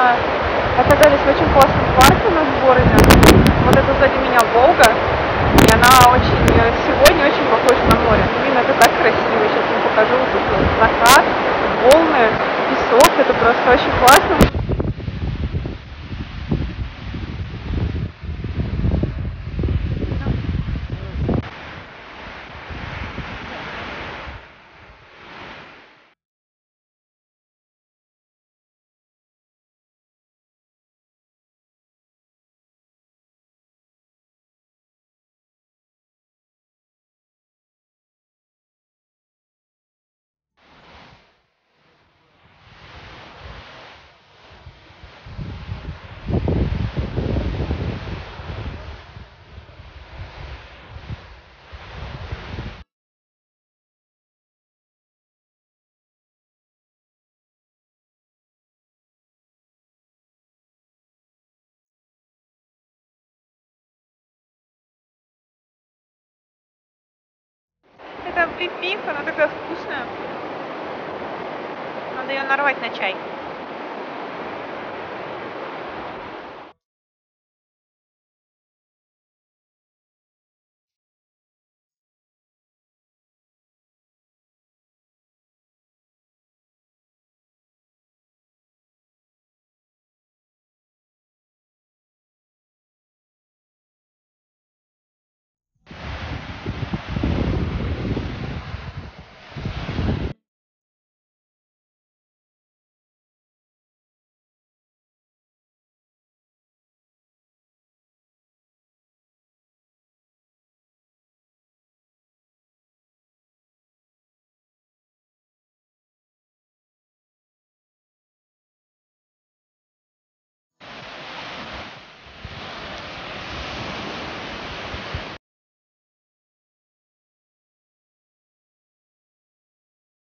Недавно оказались в очень классном парке у нас в городе. Вот это сзади меня Волга, и она очень сегодня очень похожа на море. Блин, это так красиво, сейчас вам покажу. Тут закат, волны, песок, это просто очень классно. Она такая вкусная. Надо ее нарвать на чай.